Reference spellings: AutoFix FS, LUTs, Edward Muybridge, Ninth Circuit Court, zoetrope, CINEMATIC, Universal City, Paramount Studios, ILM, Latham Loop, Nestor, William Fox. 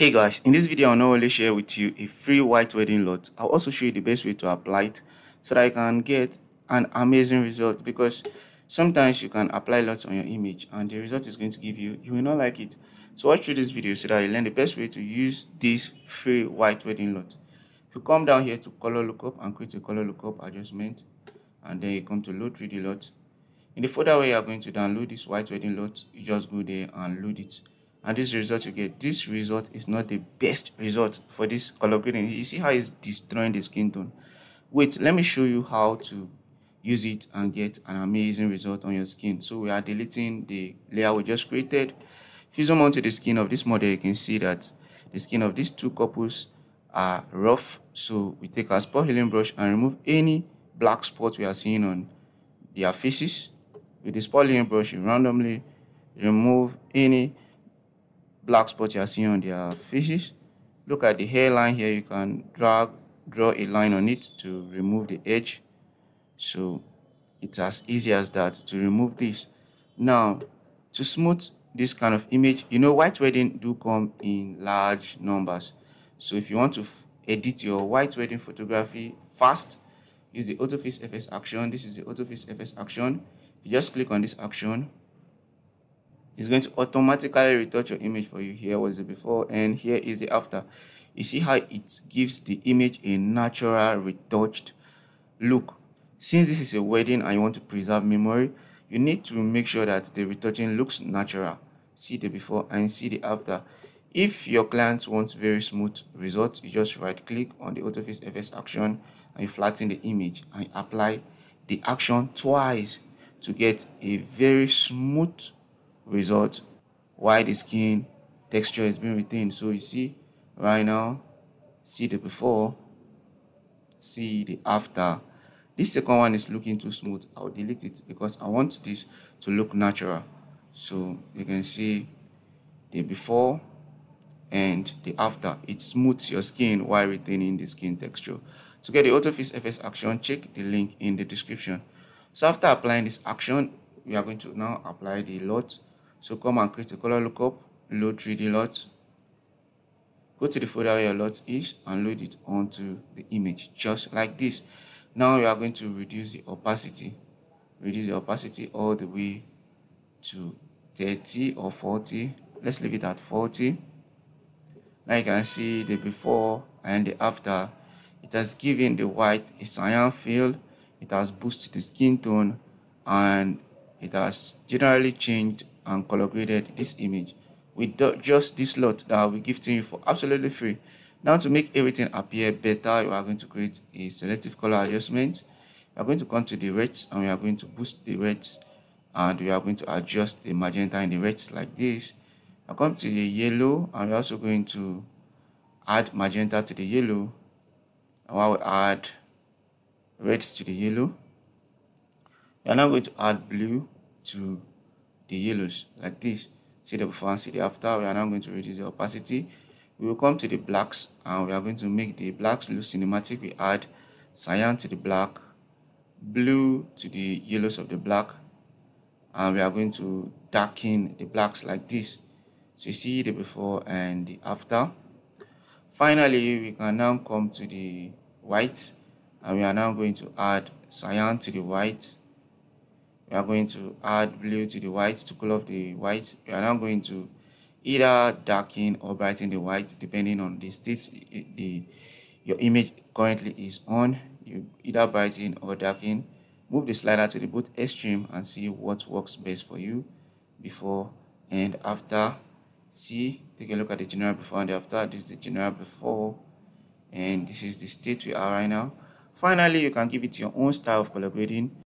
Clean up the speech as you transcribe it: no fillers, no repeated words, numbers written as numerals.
Hey guys, in this video I'll not only share with you a free white wedding LUT, I'll also show you the best way to apply it so that you can get an amazing result, because sometimes you can apply LUTs on your image and the result is going to give you will not like it. So watch through this video so that you learn the best way to use this free white wedding LUT. If you come down here to color lookup and create a color lookup adjustment, and then you come to load 3D LUT. In the folder where you are going to download this white wedding LUT, you just go there and load it. And this result you get, this result is not the best result for this color grading. You see how it's destroying the skin tone. Wait, let me show you how to use it and get an amazing result on your skin. So we are deleting the layer we just created. If you zoom onto the skin of this model, you can see that the skin of these two couples are rough. So we take our spot healing brush and remove any black spots we are seeing on their faces. With the spot healing brush, you randomly remove any black spots you are seeing on their faces. Look at the hairline here, you can draw a line on it to remove the edge. So it's as easy as that to remove this. Now, to smooth this kind of image, you know, white wedding do come in large numbers. So if you want to edit your white wedding photography fast, use the AutoFix FS action. This is the AutoFix FS action. You just click on this action. It's going to automatically retouch your image for you. Here was the before and here is the after. You see how it gives the image a natural retouched look. Since this is a wedding and you want to preserve memory, you need to make sure that the retouching looks natural. See the before and see the after. If your client wants very smooth results, you just right click on the AutoFix FS action and you flatten the image and apply the action twice to get a very smooth result why the skin texture is being retained. So you see right now, see the before, see the after. This second one is looking too smooth. I'll delete it because I want this to look natural. So you can see the before and the after. It smooths your skin while retaining the skin texture. To get the AutoFix FS action, check the link in the description. So after applying this action, we are going to now apply the LUT. So come and create a color lookup, load 3D LUT, go to the folder where your LUT is and load it onto the image, just like this. Now we are going to reduce the opacity all the way to 30 or 40, let's leave it at 40. Now you can see the before and the after. It has given the white a cyan feel, it has boosted the skin tone, and it has generally changed and color graded this image with just this LUT that we're gifting you for absolutely free. Now to make everything appear better, we are going to create a selective color adjustment. We are going to come to the reds and we are going to boost the reds, and we are going to adjust the magenta in the reds like this. Now come to the yellow and we're also going to add magenta to the yellow, and I will add reds to the yellow. We are now going to add blue to the yellows like this. See the before and see the after. We are now going to reduce the opacity. We will come to the blacks and we are going to make the blacks look cinematic. We add cyan to the black, blue to the yellows of the black, and we are going to darken the blacks like this. So you see the before and the after. Finally, we can now come to the whites and we are now going to add cyan to the white. We are going to add blue to the white to cool off the white. We are now going to either darken or brighten the white depending on the state your image currently is on. You either brighten or darken. Move the slider to the both extreme and see what works best for you. Before and after. See, take a look at the general before and after. This is the general before and this is the state we are right now. Finally, you can give it your own style of color grading.